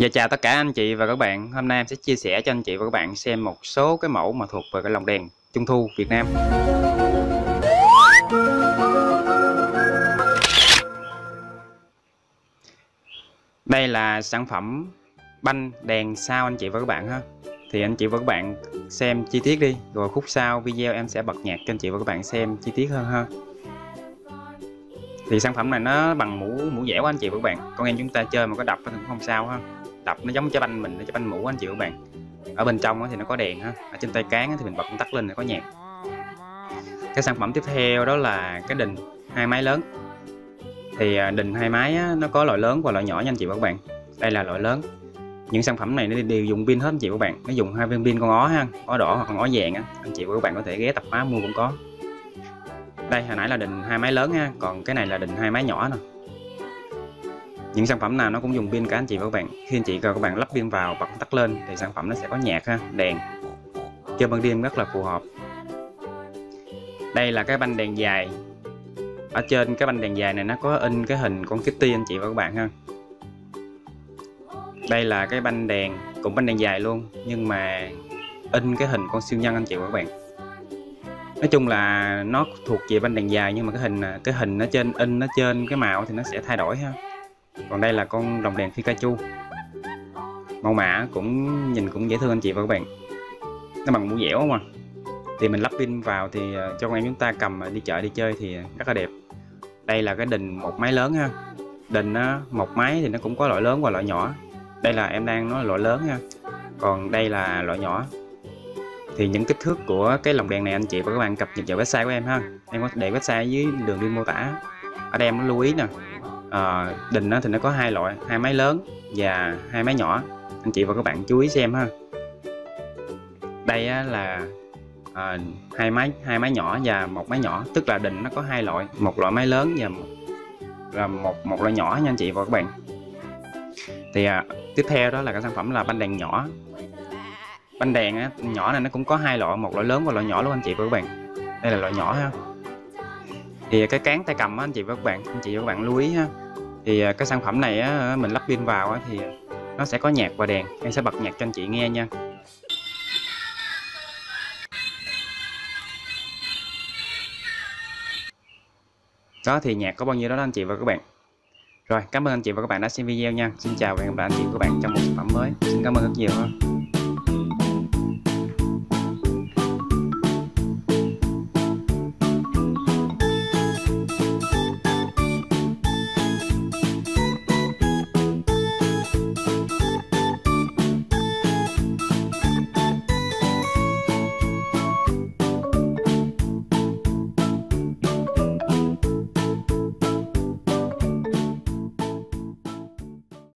Và chào tất cả anh chị và các bạn. Hôm nay em sẽ chia sẻ cho anh chị và các bạn xem một số cái mẫu mà thuộc về cái lồng đèn Trung Thu Việt Nam. Đây là sản phẩm banh đèn sao anh chị và các bạn ha. Thì anh chị và các bạn xem chi tiết đi, rồi khúc sau video em sẽ bật nhạc cho anh chị và các bạn xem chi tiết hơn ha. Thì sản phẩm này nó bằng mũ dẻo anh chị và các bạn. Con em chúng ta chơi mà có đập thì cũng không sao ha. Đập nó giống trái banh mình, trái banh mũ anh chị và các bạn. Ở bên trong thì nó có đèn ha. Ở trên tay cán thì mình bật công tắc lên thì có nhạc. Cái sản phẩm tiếp theo đó là cái đình hai máy lớn. Thì đình hai máy nó có loại lớn và loại nhỏ nha anh chị và các bạn. Đây là loại lớn. Những sản phẩm này nó đều dùng pin hết anh chị và các bạn. Nó dùng hai viên pin con ó ha, ó đỏ hoặc con ó vàng á. Anh chị và các bạn có thể ghé tạp hóa mua cũng có. Đây hồi nãy là đình hai máy lớn ha, còn cái này là đình hai máy nhỏ nè. Những sản phẩm nào nó cũng dùng pin cả anh chị và các bạn. Khi anh chị và các bạn lắp pin vào, bật tắt lên thì sản phẩm nó sẽ có nhạc ha, đèn. Chơi ban đêm rất là phù hợp. Đây là cái banh đèn dài. Ở trên cái banh đèn dài này nó có in cái hình con Kitty anh chị và các bạn ha. Đây là cái banh đèn, cũng banh đèn dài luôn, nhưng mà in cái hình con siêu nhân anh chị và các bạn. Nói chung là nó thuộc về banh đèn dài, nhưng mà cái hình nó trên in, nó trên cái màu thì nó sẽ thay đổi ha. Còn đây là con lồng đèn Pikachu. Mẫu mã cũng nhìn cũng dễ thương anh chị và các bạn. Nó bằng mũ dẻo mà. Thì mình lắp pin vào thì cho con em chúng ta cầm đi chợ đi chơi thì rất là đẹp. Đây là cái đình một máy lớn ha. Đình một máy thì nó cũng có loại lớn và loại nhỏ. Đây là em đang nói loại lớn ha. Còn đây là loại nhỏ. Thì những kích thước của cái lồng đèn này anh chị và các bạn cập nhật vào website của em ha. Em có để website dưới đường link mô tả. Ở đây em nó lưu ý nè. Đình thì nó có hai loại, hai máy lớn và hai máy nhỏ. Anh chị và các bạn chú ý xem ha. Đây là hai máy nhỏ và một máy nhỏ, tức là đình nó có hai loại, một loại máy lớn và một loại nhỏ nha anh chị và các bạn. Thì tiếp theo đó là cái sản phẩm là banh đèn nhỏ. Banh đèn nhỏ này nó cũng có hai loại, một loại lớn và loại nhỏ luôn anh chị và các bạn. Đây là loại nhỏ ha. Thì cái cán tay cầm anh chị và các bạn, lưu ý ha. Thì cái sản phẩm này mình lắp pin vào thì nó sẽ có nhạc và đèn. Em sẽ bật nhạc cho anh chị nghe nha. Đó thì nhạc có bao nhiêu đó anh chị và các bạn. Rồi, cảm ơn anh chị và các bạn đã xem video nha. Xin chào và hẹn gặp lại anh chị và các bạn trong một sản phẩm mới. Xin cảm ơn rất nhiều ha.